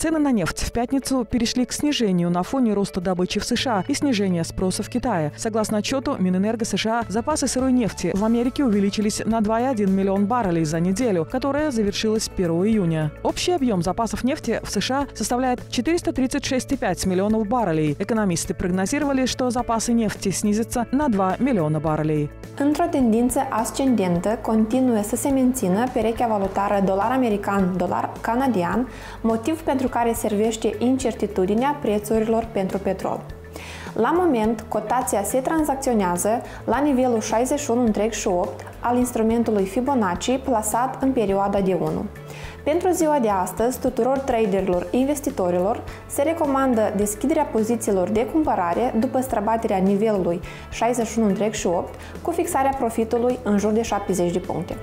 Цены на нефть в пятницу перешли к снижению на фоне роста добычи в США и снижения спроса в Китае. Согласно отчету Минэнерго США, запасы сырой нефти в Америке увеличились на 2,1 миллион баррелей за неделю, которая завершилась 1 июня. Общий объем запасов нефти в США составляет 436,5 миллионов баррелей. Экономисты прогнозировали, что запасы нефти снизятся на 2 миллиона баррелей. Într-o tendință ascendentă, continuă să se mențină perechea valutară dolar-american-dolar canadian, motiv pentru care servește incertitudinea prețurilor pentru petrol. La moment, cotația se tranzacționează la nivelul 61,8 al instrumentului Fibonacci plasat în perioada de 1. Pentru ziua de astăzi, tuturor traderilor investitorilor se recomandă deschiderea pozițiilor de cumpărare după străbaterea nivelului 61,8 cu fixarea profitului în jur de 70 de puncte.